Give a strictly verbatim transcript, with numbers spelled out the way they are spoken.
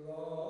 Lord.